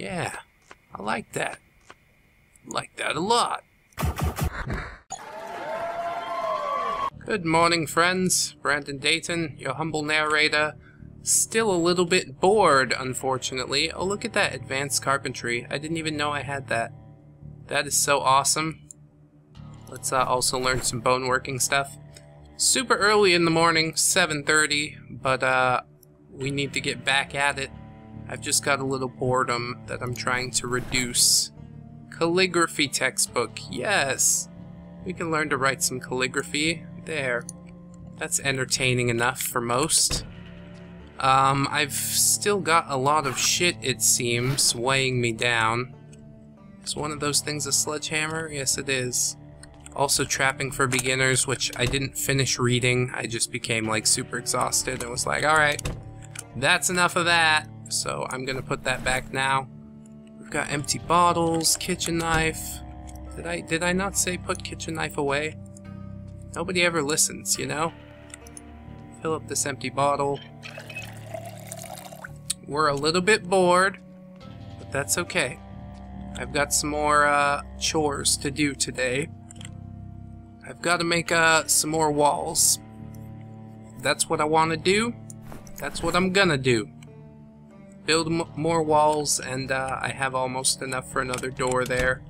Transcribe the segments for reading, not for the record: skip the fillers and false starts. Yeah, I like that. Like that a lot. Good morning, friends. Brandon Dayton, your humble narrator. Still a little bit bored, unfortunately. Oh, look at that advanced carpentry. I didn't even know I had that. That is so awesome. Let's also learn some bone working stuff. Super early in the morning, 7:30, but we need to get back at it. I've just got a little boredom that I'm trying to reduce. Calligraphy textbook, yes! We can learn to write some calligraphy. There. That's entertaining enough for most. I've still got a lot of shit, it seems, weighing me down. Is one of those things a sledgehammer? Yes, it is. Also Trapping for Beginners, which I didn't finish reading. I just became, like, super exhausted and was like, alright, that's enough of that. So I'm gonna put that back now. We've got empty bottles, kitchen knife. Did I not say put kitchen knife away? Nobody ever listens, you know? Fill up this empty bottle. We're a little bit bored, but that's okay. I've got some more chores to do today. I've got to make some more walls. That's what I want to do. That's what I'm gonna do. Build more walls, and I have almost enough for another door there.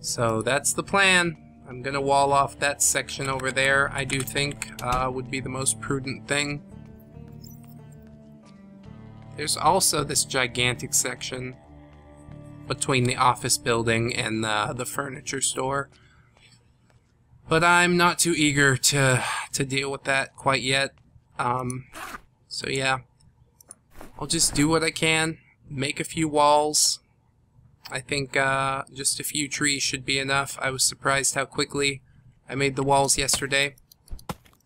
So that's the plan. I'm gonna wall off that section over there. I do think would be the most prudent thing. There's also this gigantic section between the office building and the furniture store. But I'm not too eager to deal with that quite yet. So yeah, I'll just do what I can, make a few walls. I think just a few trees should be enough. I was surprised how quickly I made the walls yesterday.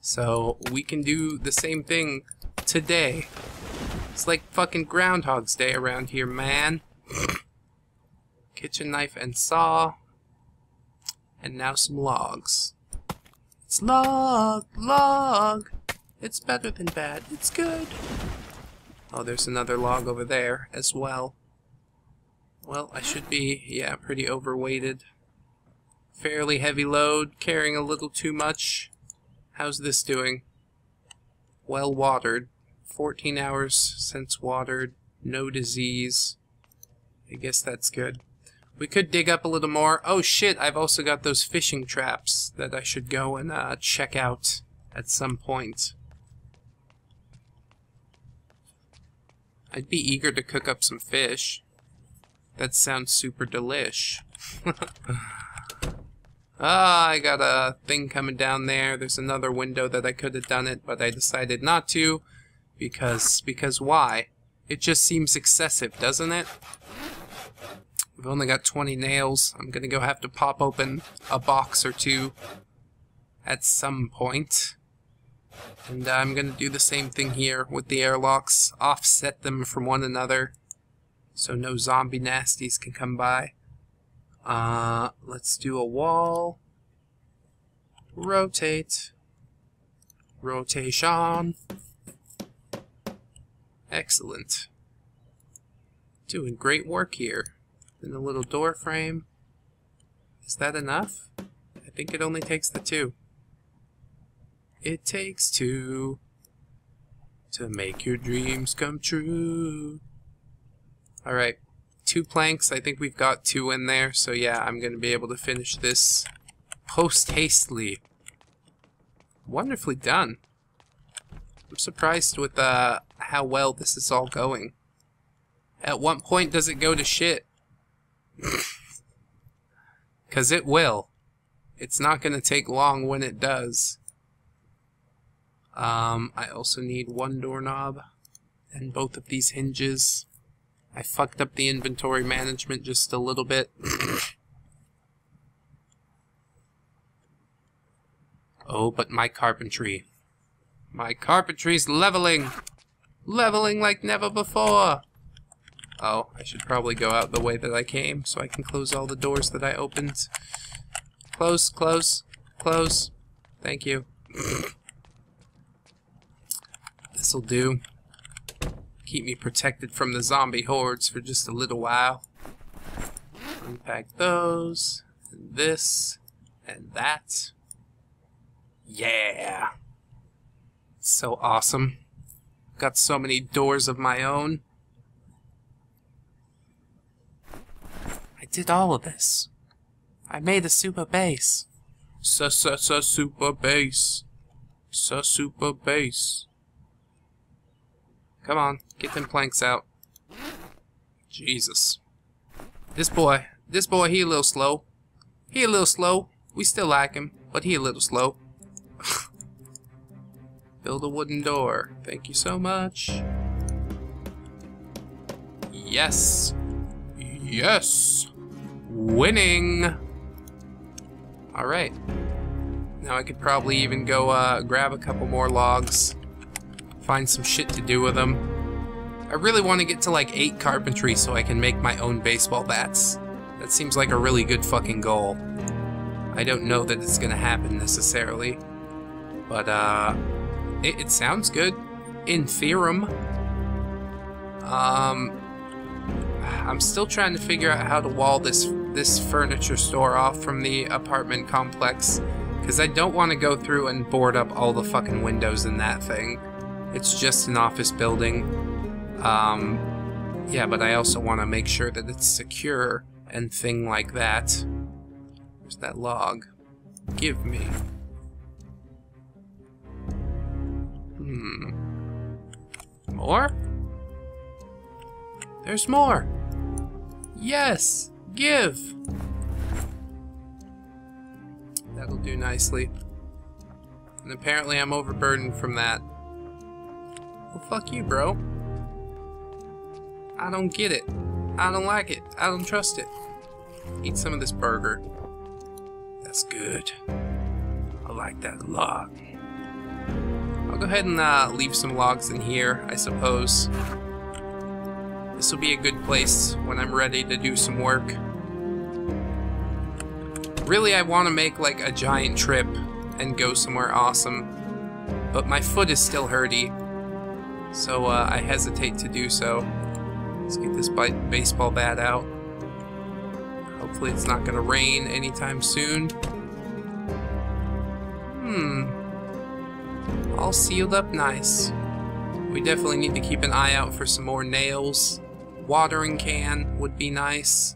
So we can do the same thing today. It's like fucking Groundhog's Day around here, man. Kitchen knife and saw. And now some logs. It's log. It's better than bad. It's good. Oh, there's another log over there as well. Well, I should be, yeah, pretty overweighted. Fairly heavy load, carrying a little too much. How's this doing? Well watered. 14 hours since watered, no disease. I guess that's good. We could dig up a little more. Oh shit, I've also got those fishing traps that I should go and check out at some point. I'd be eager to cook up some fish. That sounds super delish. Ah, I got a thing coming down there. There's another window that I could have done it, but I decided not to. Because why? It just seems excessive, doesn't it? We've only got 20 nails. I'm gonna go have to pop open a box or two at some point. And I'm gonna do the same thing here with the airlocks. Offset them from one another so no zombie nasties can come by. Let's do a wall. Rotate. Rotation. Excellent. Doing great work here. Then a little door frame. Is that enough? I think it only takes the two. It takes two to make your dreams come true. Alright, 2 planks. I think we've got 2 in there, so yeah, I'm gonna be able to finish this post-hastily. Wonderfully done. I'm surprised with how well this is all going. At what point does it go to shit? 'Cause it will. It's not gonna take long when it does. I also need 1 doorknob and both of these hinges. I fucked up the inventory management just a little bit. Oh, but my carpentry. My carpentry's leveling! Leveling like never before! Oh, I should probably go out the way that I came so I can close all the doors that I opened. Close, close, close. Thank you. This'll do. keep me protected from the zombie hordes for just a little while. Unpack those, and this, and that. Yeah! So awesome. Got so many doors of my own. I did all of this. I made a super base. Super base. Super base. Come on, get them planks out. Jesus. This boy, he a little slow. He a little slow. We still like him, but he a little slow. Build a wooden door. Thank you so much. Yes. Yes. Winning. Alright. Now I could probably even go grab a couple more logs. Find some shit to do with them. I really want to get to like 8 carpentry so I can make my own baseball bats. That seems like a really good fucking goal. I don't know that it's gonna happen necessarily. But it sounds good. In theorem. I'm still trying to figure out how to wall this furniture store off from the apartment complex, because I don't want to go through and board up all the fucking windows in that thing. It's just an office building. Yeah, but I also want to make sure that it's secure and thing like that. Where's that log? Give me. More? There's more! Yes! Give! That'll do nicely. And apparently I'm overburdened from that. Well, fuck you, bro. I don't get it. I don't like it. I don't trust it. Eat some of this burger. That's good. I like that a lot. I'll go ahead and leave some logs in here, I suppose. This will be a good place when I'm ready to do some work. Really, I want to make like a giant trip and go somewhere awesome, but my foot is still hurty, so I hesitate to do so. Let's get this baseball bat out. Hopefully it's not going to rain anytime soon. All sealed up nice. We definitely need to keep an eye out for some more nails. Watering can would be nice.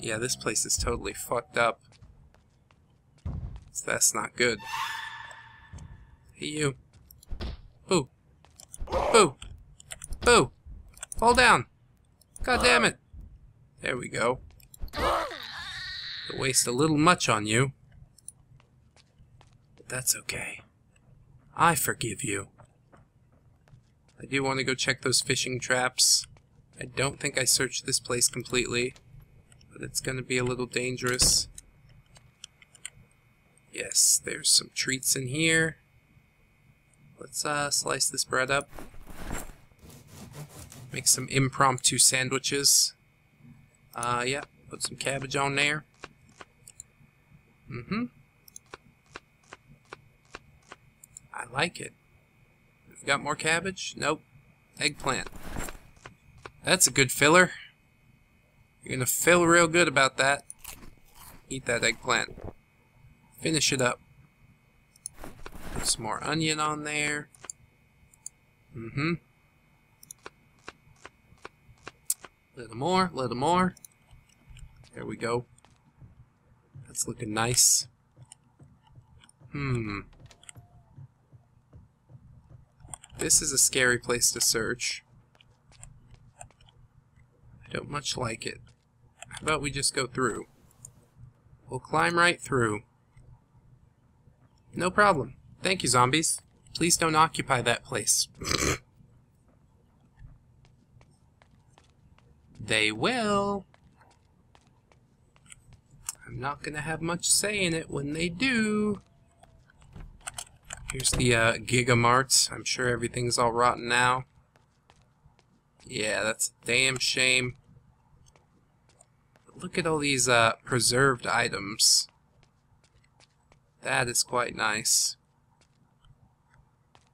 Yeah, this place is totally fucked up. So that's not good. Hey, you. Boo. Boo. Boo. Fall down. God damn it. There we go. It'll waste a little much on you. But that's okay. I forgive you. I do want to go check those fishing traps. I don't think I searched this place completely. But it's going to be a little dangerous. Yes, there's some treats in here. Let's slice this bread up. Make some impromptu sandwiches. Yeah, put some cabbage on there. I like it. Got more cabbage? Nope. Eggplant. That's a good filler. You're gonna feel real good about that. Eat that eggplant. Finish it up. Put some more onion on there. Little more, little more. There we go. That's looking nice. This is a scary place to search. I don't much like it. How about we just go through? We'll climb right through. No problem. Thank you, zombies. Please don't occupy that place. They will. I'm not gonna have much say in it when they do. Here's the Giga Mart. I'm sure everything's all rotten now. Yeah, that's a damn shame. But look at all these preserved items. That is quite nice.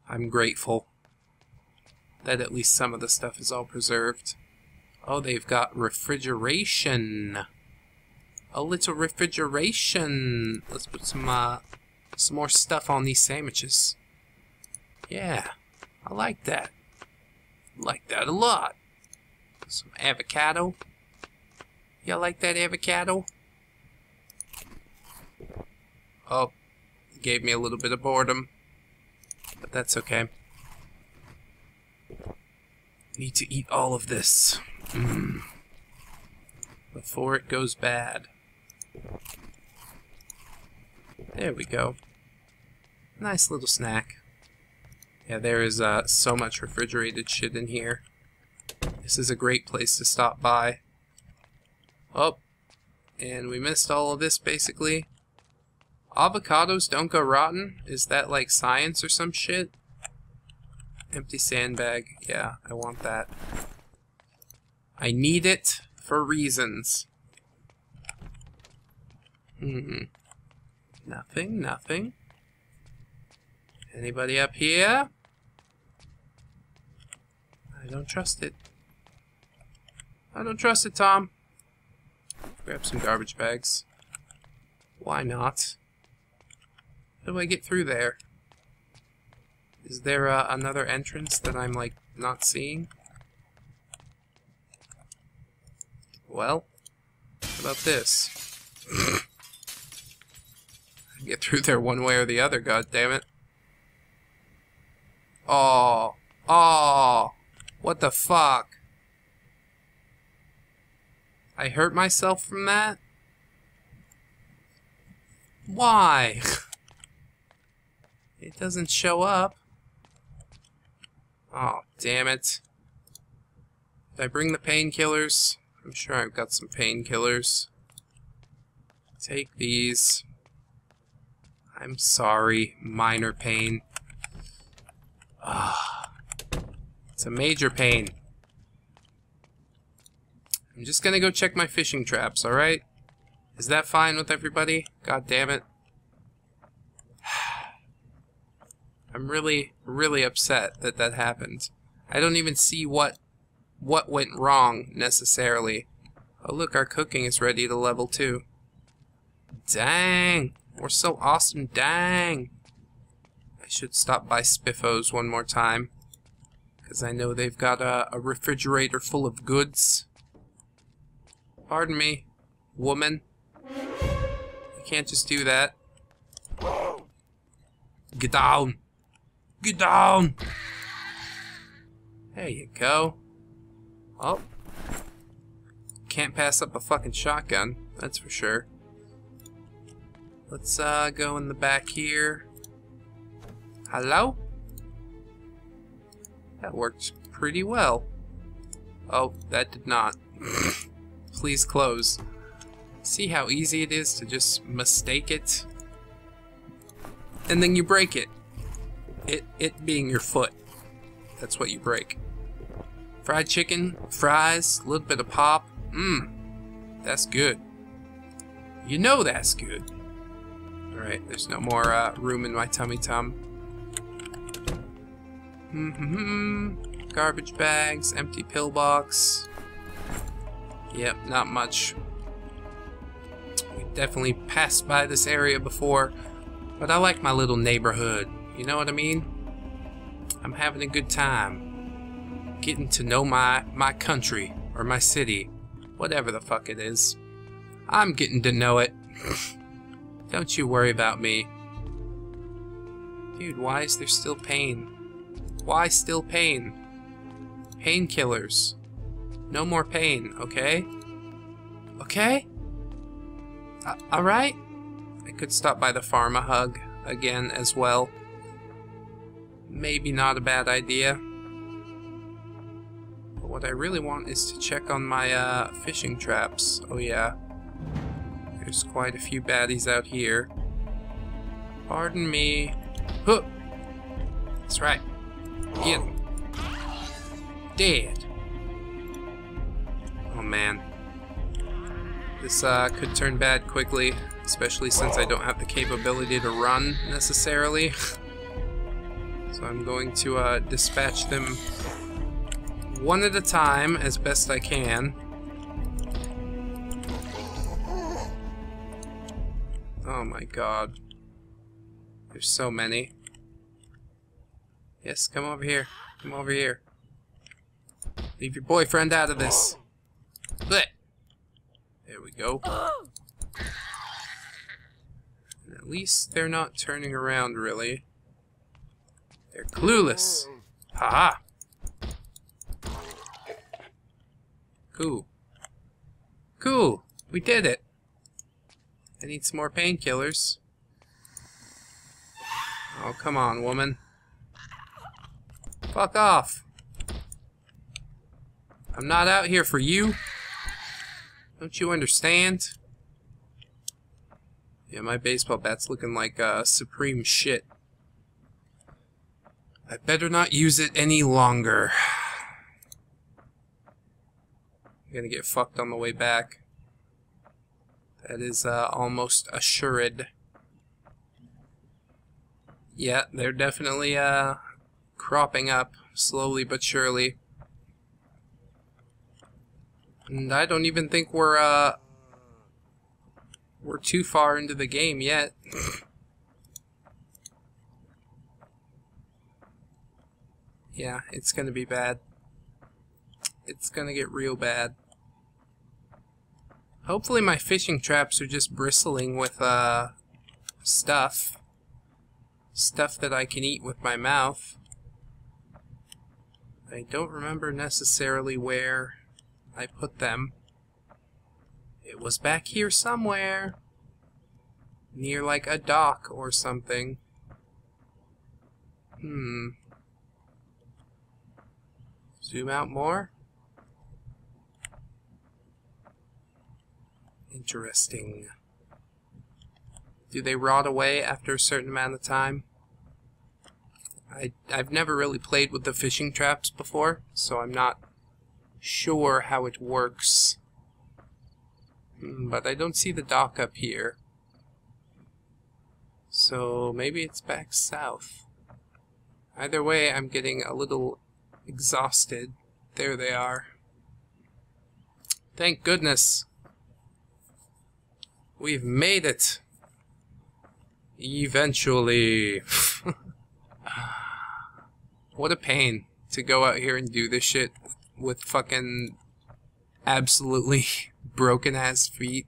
I'm grateful. that at least some of the stuff is all preserved. Oh, they've got refrigeration. A little refrigeration. Let's put some more stuff on these sandwiches. Yeah, I like that. Like that a lot. Some avocado. Y'all like that avocado? Oh, gave me a little bit of boredom, but that's okay. Need to eat all of this before it goes bad. There we go. Nice little snack. Yeah, there is so much refrigerated shit in here. This is a great place to stop by. Oh, and we missed all of this, basically. Avocados don't go rotten? Is that like science or some shit? Empty sandbag. Yeah, I want that. I need it for reasons. Nothing, nothing. Anybody up here? I don't trust it. I don't trust it, Tom. Grab some garbage bags. Why not? How do I get through there? Is there another entrance that I'm, like, not seeing? Well, how about this? I get through there one way or the other, goddammit. Oh, oh, what the fuck? I hurt myself from that? Why? It doesn't show up. Oh, damn it. Did I bring the painkillers? I'm sure I've got some painkillers. Take these. I'm sorry, minor pain. Ah, it's a major pain. I'm just gonna go check my fishing traps, alright? Is that fine with everybody? God damn it. I'm really, really upset that that happened. I don't even see what went wrong, necessarily. Oh look, our cooking is ready to level 2. Dang! We're so awesome, dang! I should stop by Spiffo's one more time, because I know they've got a refrigerator full of goods. Pardon me, woman. You can't just do that. Get down! Get down! There you go. Oh. Can't pass up a fucking shotgun, that's for sure. Let's go in the back here. Hello? That worked pretty well. Oh, that did not. Please close. See how easy it is to just mistake it? And then you break it. It being your foot. That's what you break. Fried chicken, fries, a little bit of pop. That's good. You know that's good. Alright, there's no more room in my tummy-tum. Garbage bags, empty pillbox. Yep, not much. We definitely passed by this area before, but I like my little neighborhood. You know what I mean? I'm having a good time. Getting to know my country, or my city, whatever the fuck it is. I'm getting to know it. Don't you worry about me. Dude, why is there still pain? Why still pain? Painkillers. No more pain, okay? Okay? Alright? I could stop by the Pharma Hug again as well. Maybe not a bad idea. But what I really want is to check on my fishing traps. Oh yeah. There's quite a few baddies out here. Pardon me. Huh. That's right. Get him. Dead. Oh man. This could turn bad quickly, especially since I don't have the capability to run necessarily. So I'm going to dispatch them one at a time as best I can. Oh my god. There's so many. Yes, come over here. Come over here. Leave your boyfriend out of this. Blech. There we go. And at least they're not turning around, really. They're clueless. Haha. Cool. Cool. We did it. I need some more painkillers. Oh, come on, woman. Fuck off. I'm not out here for you. Don't you understand? Yeah, my baseball bat's looking like supreme shit. I better not use it any longer. I'm gonna get fucked on the way back. That is almost assured. Yeah, they're definitely cropping up, slowly but surely. And I don't even think we're too far into the game yet. Yeah, it's gonna be bad. It's gonna get real bad. Hopefully my fishing traps are just bristling with, stuff. Stuff that I can eat with my mouth. I don't remember necessarily where I put them. It was back here somewhere. Near, like, a dock or something. Zoom out more. Interesting. Do they rot away after a certain amount of time? I've never really played with the fishing traps before, so I'm not sure how it works. But I don't see the dock up here. So maybe it's back south. Either way, I'm getting a little exhausted. There they are. Thank goodness. We've made it! Eventually! What a pain to go out here and do this shit with fucking absolutely broken ass feet.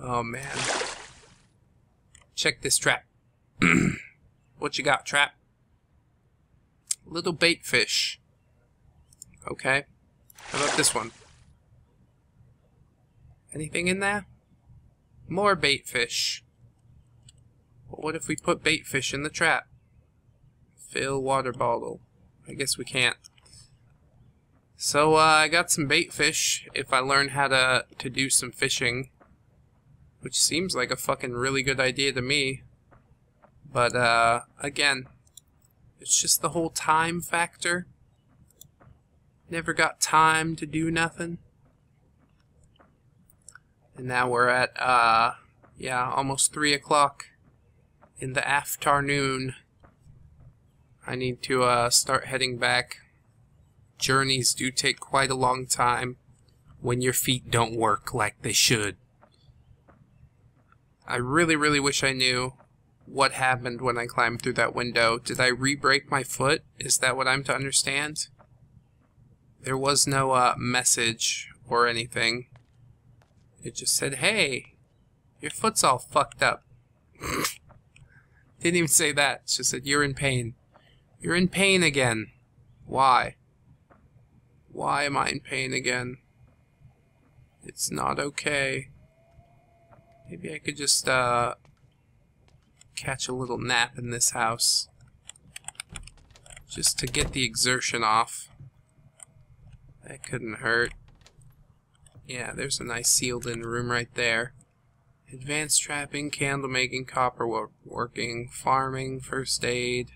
Oh man. Check this trap. What you got, trap? Little bait fish. Okay. How about this one? Anything in there? More bait fish. Well, what if we put bait fish in the trap? Fill water bottle. I guess we can't. So I got some bait fish. If I learn how to do some fishing, which seems like a fucking really good idea to me. But again, it's just the whole time factor. Never got time to do nothing. And now we're at, yeah, almost 3 o'clock in the afternoon. I need to start heading back. Journeys do take quite a long time when your feet don't work like they should. I really, really wish I knew what happened when I climbed through that window. Did I re-break my foot? Is that what I'm to understand? There was no message or anything. It just said, hey, your foot's all fucked up. Didn't even say that. It just said, you're in pain. You're in pain again. Why? Why am I in pain again? It's not okay. Maybe I could just, catch a little nap in this house. Just to get the exertion off. That couldn't hurt. Yeah, there's a nice sealed-in room right there. Advanced trapping, candle-making, copper-working, farming, first aid.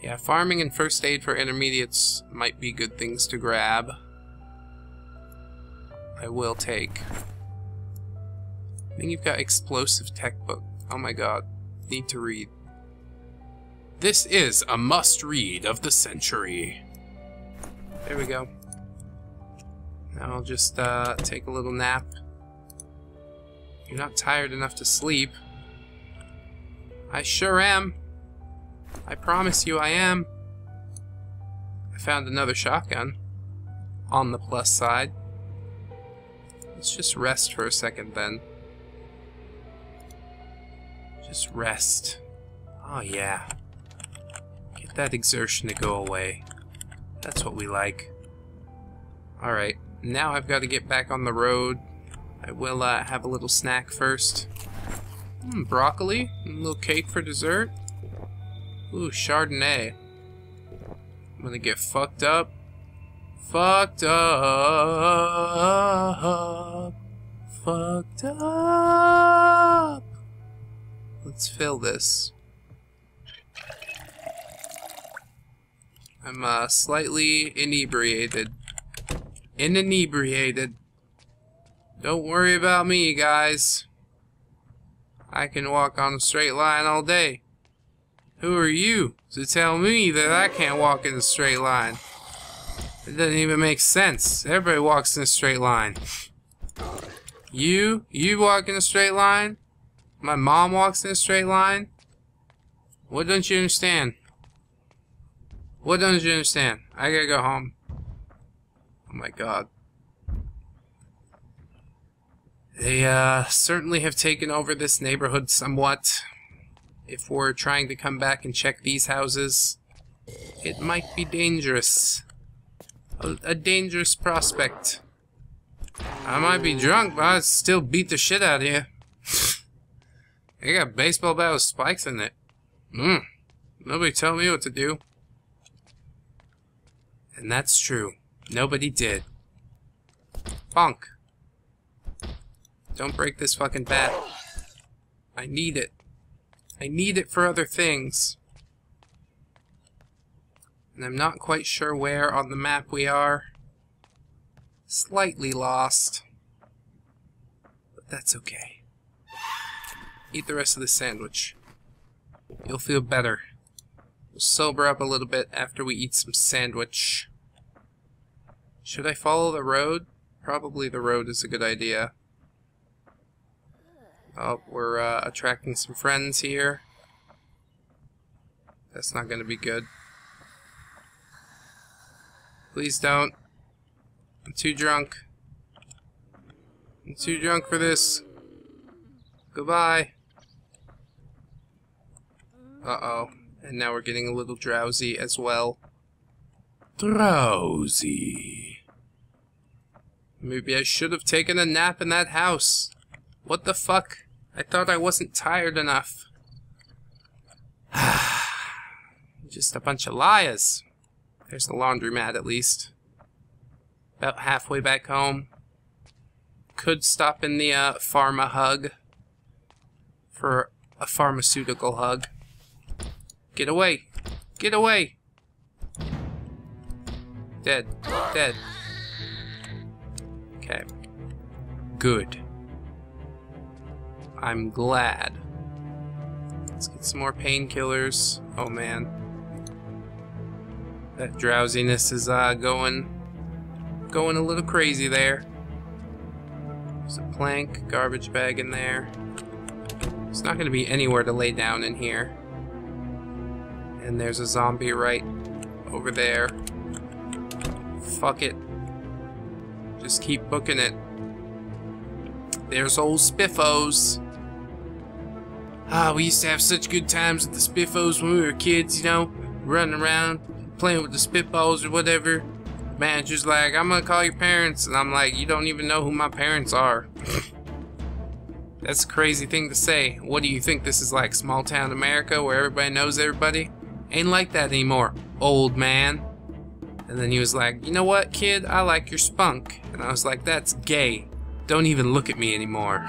Yeah, farming and first aid for intermediates might be good things to grab. I will take. I think you've got explosive tech book. Oh my god. Need to read. This is a must-read of the century. There we go. Now I'll just take a little nap. You're not tired enough to sleep. I sure am. I promise you I am. I found another shotgun. On the plus side. Let's just rest for a second then. Just rest. Oh yeah. Get that exertion to go away. That's what we like. Alright, now I've got to get back on the road. I will have a little snack first. Broccoli, a little cake for dessert. Ooh, Chardonnay. I'm gonna get fucked up. Fucked up. Fucked up. Let's fill this. I'm slightly inebriated. Inebriated. Don't worry about me, guys. I can walk on a straight line all day. Who are you to tell me that I can't walk in a straight line? It doesn't even make sense. Everybody walks in a straight line. You walk in a straight line? My mom walks in a straight line? What don't you understand? What don't you understand? I gotta go home. Oh my god. They certainly have taken over this neighborhood somewhat. If we're trying to come back and check these houses, it might be dangerous. A dangerous prospect. I might be drunk, but I'd still beat the shit out of you. I got a baseball bat with spikes in it. Nobody told me what to do. And that's true. Nobody did. Bonk. Don't break this fucking bat. I need it. I need it for other things. And I'm not quite sure where on the map we are. Slightly lost. But that's okay. Eat the rest of the sandwich. You'll feel better. We'll sober up a little bit after we eat some sandwich. Should I follow the road? Probably the road is a good idea. Oh, we're attracting some friends here. That's not going to be good. Please don't. I'm too drunk. I'm too drunk for this. Goodbye. Uh-oh. And now we're getting a little drowsy as well. Drowsy. Maybe I should have taken a nap in that house. What the fuck? I thought I wasn't tired enough. Just a bunch of liars. There's the laundromat at least. About halfway back home. Could stop in the Pharma Hug. For a pharmaceutical hug. Get away! Get away! Dead. Dead. Okay. Good. I'm glad. Let's get some more painkillers. Oh man. That drowsiness is going a little crazy there. There's a plank, garbage bag in there. There's not going to be anywhere to lay down in here. And there's a zombie right over there. Fuck it. Just keep booking it. There's old Spiffo's. Ah, we used to have such good times at the Spiffo's when we were kids, you know, running around, playing with the spitballs or whatever. Manager's like, I'm gonna call your parents, and I'm like, you don't even know who my parents are. That's a crazy thing to say. What do you think this is like, small town America where everybody knows everybody? Ain't like that anymore, old man. And then he was like, you know what, kid, I like your spunk. And I was like, that's gay. Don't even look at me anymore.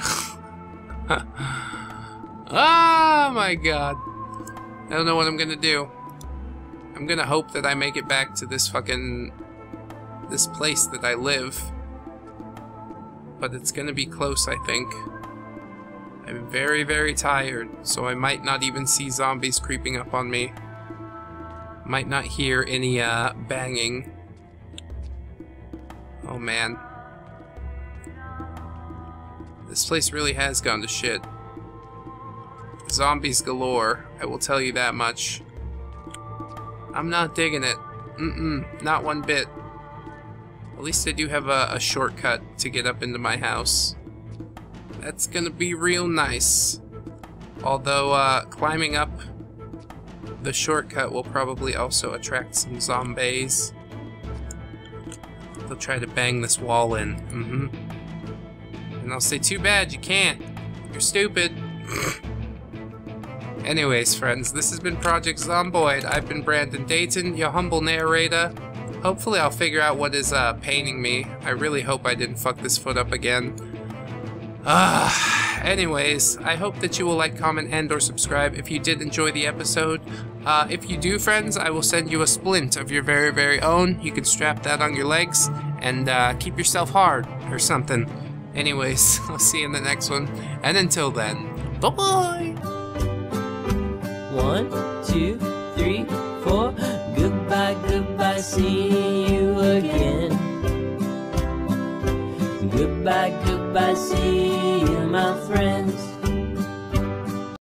Oh my god. I don't know what I'm gonna do. I'm gonna hope that I make it back to this fucking... this place that I live. But it's gonna be close, I think. I'm very, very tired, so I might not even see zombies creeping up on me. Might not hear any banging. man. This place really has gone to shit. Zombies galore, I will tell you that much. I'm not digging it. Not one bit. At least I do have a shortcut to get up into my house. That's gonna be real nice. Although, climbing up the shortcut will probably also attract some zombies. They'll try to bang this wall in. And I'll say, too bad, you can't. You're stupid. Anyways, friends, this has been Project Zomboid. I've been Brandon Dayton, your humble narrator. Hopefully I'll figure out what is paining me. I really hope I didn't fuck this foot up again. Anyways, I hope that you will like, comment, and or subscribe if you did enjoy the episode. If you do, friends, I will send you a splint of your very, very own. You can strap that on your legs and keep yourself hard or something. Anyways, I'll see you in the next one. And until then, bye-bye! 1, 2, 3, 4. Goodbye, goodbye, see you again. Goodbye, goodbye, see you, my friends.